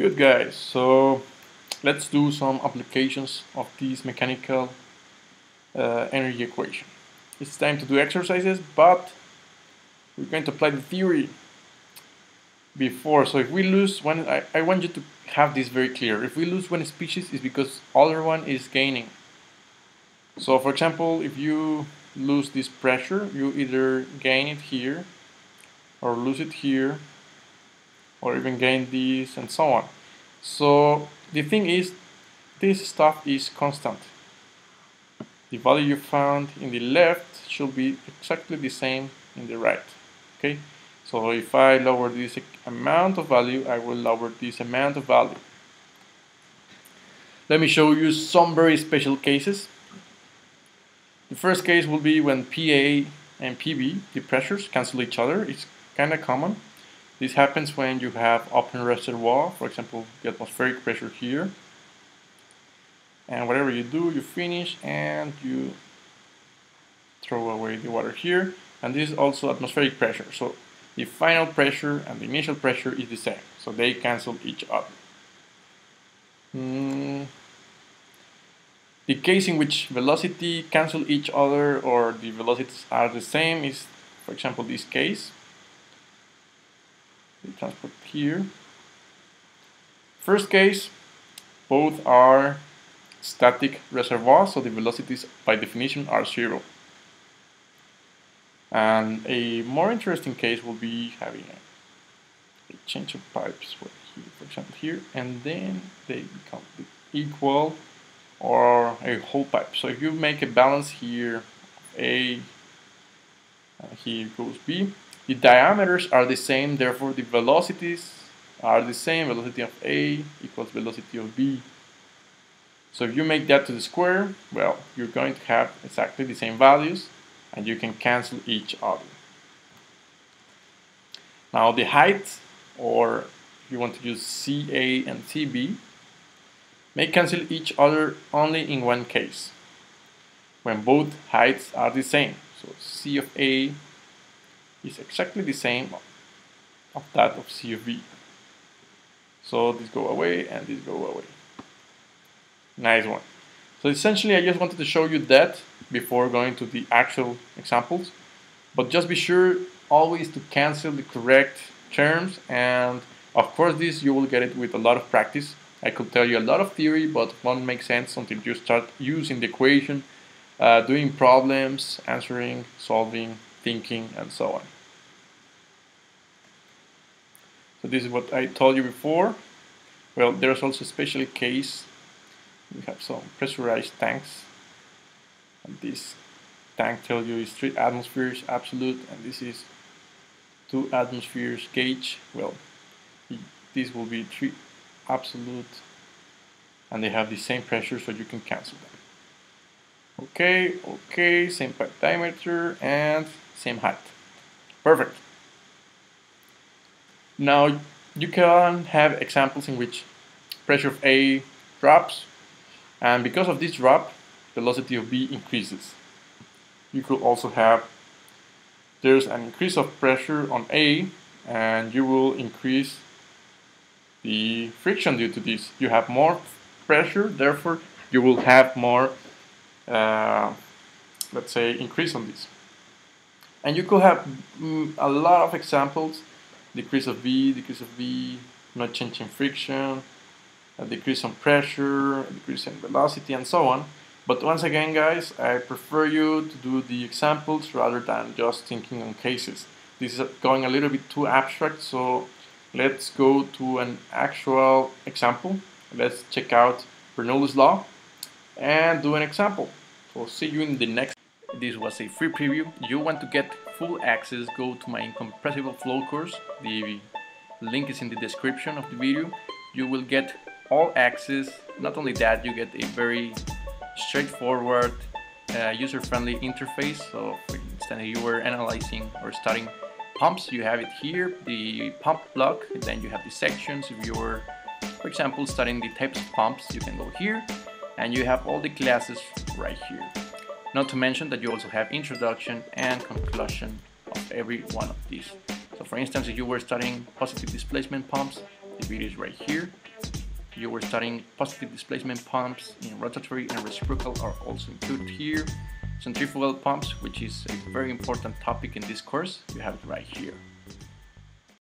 Good guys, so let's do some applications of these mechanical energy equation. It's time to do exercises, but we're going to apply the theory before. So if we lose one, I want you to have this very clear. If we lose one species, it's because other one is gaining. So for example, if you lose this pressure, you either gain it here or lose it here or even gain this and so on. So the thing is, this stuff is constant. The value you found in the left should be exactly the same in the right. Okay, so if I lower this amount of value, I will lower this amount of value. Let me show you some very special cases. The first case will be when PA and PB, the pressures, cancel each other. It's kind of common. This happens when you have open reservoir, for example, the atmospheric pressure here. And whatever you do, you finish and you throw away the water here. And this is also atmospheric pressure. So the final pressure and the initial pressure is the same. So they cancel each other. The case in which velocity cancel each other or the velocities are the same is, for example, this case. We transport here. First case, both are static reservoirs, so the velocities by definition are zero. And a more interesting case will be having a change of pipes, for example, here, and then they become equal, or a whole pipe. So if you make a balance here, A, here goes B, the diameters are the same, therefore the velocities are the same. Velocity of A equals velocity of B. So if you make that to the square, well, you're going to have exactly the same values, and you can cancel each other. Now the height, or if you want to use CA and CB, may cancel each other only in one case, when both heights are the same. So C of A is exactly the same of that of C of B. So this go away and this go away. Nice one. So essentially I just wanted to show you that before going to the actual examples, but just be sure always to cancel the correct terms, and of course this you will get it with a lot of practice. I could tell you a lot of theory, but won't make sense until you start using the equation, doing problems, answering, solving, thinking, and so on. So this is what I told you before. Well, there's also a special case. We have some pressurized tanks, and this tank tells you is 3 atmospheres absolute, and this is 2 atmospheres gauge. Well, this will be 3 absolute, and they have the same pressure, so you can cancel them. Okay, same pipe diameter and same height. Perfect. Now you can have examples in which pressure of A drops, and because of this drop, velocity of B increases. You could also have there's an increase of pressure on A, and you will increase the friction due to this. You have more pressure, therefore you will have more, let's say, increase on this. And you could have a lot of examples: decrease of B, not changing friction, a decrease on pressure, a decrease in velocity, and so on. But once again, guys, I prefer you to do the examples rather than just thinking on cases. This is going a little bit too abstract, so let's go to an actual example. Let's check out Bernoulli's law and do an example. So see you in the next. This was a free preview. You want to get full access, go to my Incompressible Flow course. The link is in the description of the video. You will get all access. Not only that, you get a very straightforward, user-friendly interface. So for instance, you were analyzing or studying pumps, you have it here, the pump block, and then you have the sections. If you're, for example, studying the types of pumps, you can go here, and you have all the classes right here. Not to mention that you also have introduction and conclusion of every one of these. So for instance, if you were studying positive displacement pumps, the video is right here. you were studying positive displacement pumps, and rotatory and reciprocal are also included here. Centrifugal pumps, which is a very important topic in this course, you have it right here.